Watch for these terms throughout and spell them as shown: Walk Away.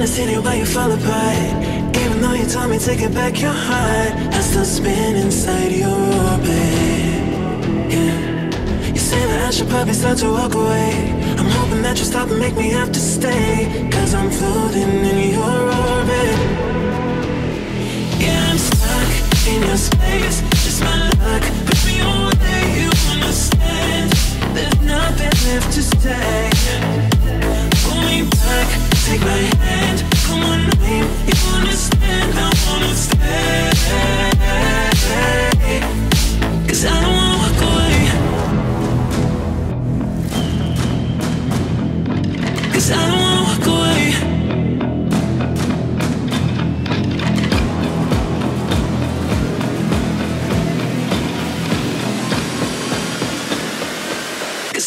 trying to see the way you fall apart. Even though you told me to get back your heart, I still spin inside your orbit. Yeah. You say that I should probably start to walk away. I'm hoping that you'll stop and make me have to stay, 'cause I'm floating in your orbit. Yeah, I'm stuck in your space. It's my luck, push me away. You understand? There's nothing left to stay. Pull me back, take my hand, come on, name. You understand? I wanna stay, 'cause I don't wanna walk away. 'Cause I don't wanna walk away.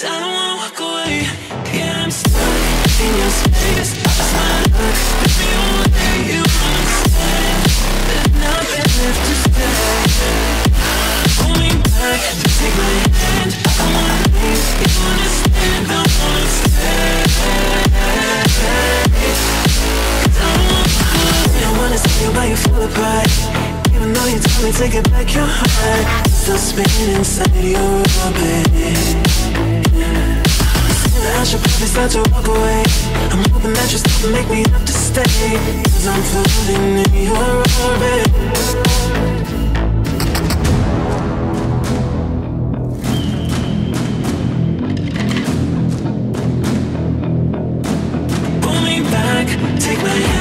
I don't wanna walk away. Yeah, I'm stuck in your space. It's my luck, push me away. You understand? There's nothing left to stay. Pull me back, take my hand. I wanna leave. You understand? I wanna stay. 'Cause I don't wanna walk away. I wanna see why you fall apart. Even though you told me to get back your heart, still spinning inside your orbit. I should probably start to walk away. I'm hoping that you're still make me have to stay, 'cause I'm floating in your orbit. Pull me back, take my hand.